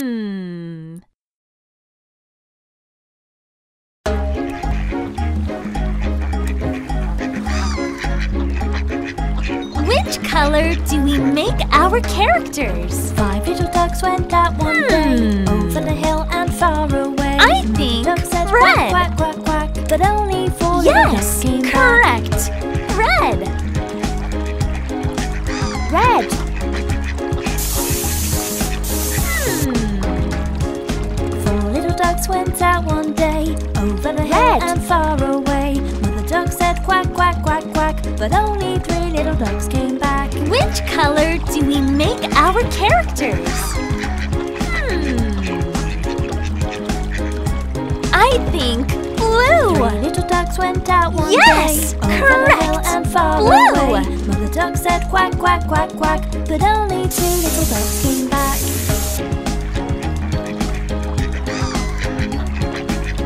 Which color do we make our characters? 5 little ducks went out one day, over the hill and far away. I think the duck said red. Quack, quack, quack, quack. But only 4 yes, little ducks. Correct. Red. Red. Went out one day, over the hill and far away. Mother duck said quack, quack, quack, quack, but only 3 little ducks came back. Which color do we make our characters? I think blue. 3 little ducks went out one day, over the hill and far away. Mother duck said quack, quack, quack, quack, but only 2 little ducks came back.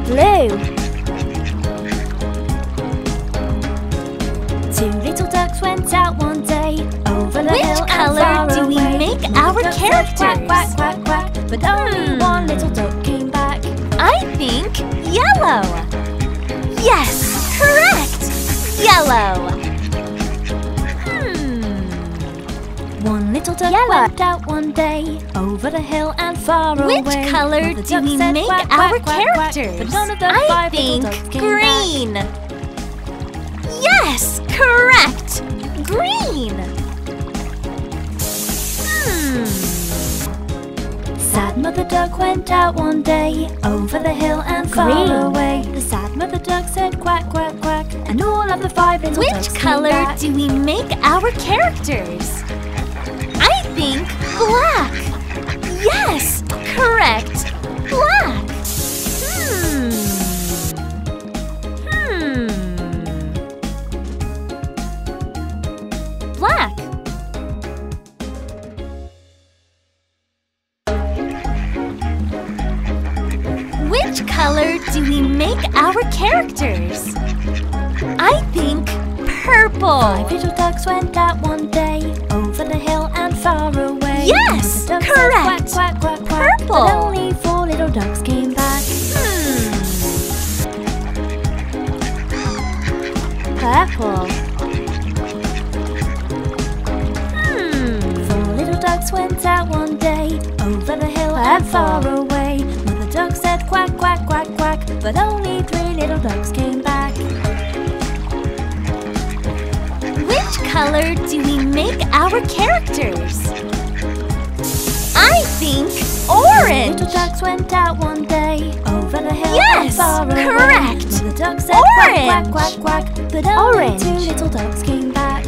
Blue. 2 little ducks went out one day, over the hill and far away. Which color do we make our characters? Quack, quack, quack, quack, but only 1 little duck came back. I think yellow. Yes, correct. Yellow. 1 little duck went out one day, over the hill and far away. Which color do we make our characters? I think green. Yes, correct. Green. Sad mother duck went out one day, over the hill and far away. The sad mother duck said quack, quack, quack, and all of the 5 little ducks. Which color do we make our characters? I think black. Yes, correct. Black. Black. Which color do we make our characters? I think purple. 5 little ducks went out one day, over the hill and far away. Yes, correct. Quack, quack, quack, quack, purple. But only 4 little ducks came back. Purple. 4 little ducks went out one day, over the hill and far away. Mother duck said quack, quack, quack, quack, but only 3 little ducks came back. Which color do we make our characters? I think orange. 2 little ducks went out one day, over the hill and far away. Correct. The duck said quack, quack, quack, quack, but only 2 little ducks came back.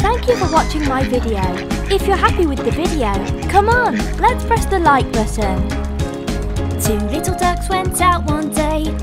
Thank you for watching my video. If you're happy with the video, come on, let's press the like button. 2 little ducks went out one day.